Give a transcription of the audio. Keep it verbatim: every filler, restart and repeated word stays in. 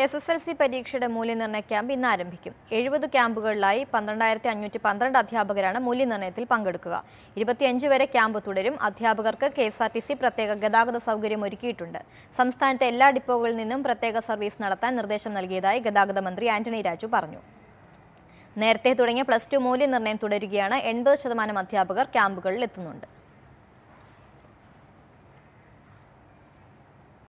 S S L C പരീക്ഷയുടെ മൂല്യനിർണ്ണയ camp ഇന്ന് ആരംഭിക്കും. എഴുപത് ക്യാമ്പുകളിലായി പന്ത്രണ്ടായിരത്തി അഞ്ഞൂറ്റി പന്ത്രണ്ട് അധ്യാപകരാണ് മൂല്യനിർണ്ണയത്തിൽ പങ്കെടുക്കുക. ഇരുപത്തിയഞ്ച് വരെ ക്യാമ്പ് തുടരും. അധ്യാപകർക്ക് K S R T C പ്രത്യേക ഗതാഗത സൗകര്യം ഒരുക്കിയിട്ടുണ്ട്. സംസ്ഥാനത്തെ എല്ലാ ഡിപ്പോകളിൽ നിന്നും പ്രത്യേക സർവീസ് നടത്താൻ നിർദ്ദേശം നൽകിയതായി ഗതാഗത മന്ത്രി ആന്റണി രാജു പറഞ്ഞു. നേരത്തെ തുടങ്ങിയ പ്ലസ് ടു മൂല്യനിർണ്ണയം തുടരുകയാണ്. എൺപത് ശതമാനം അധ്യാപകർ ക്യാമ്പുകളിൽ എത്തുന്നുണ്ട്.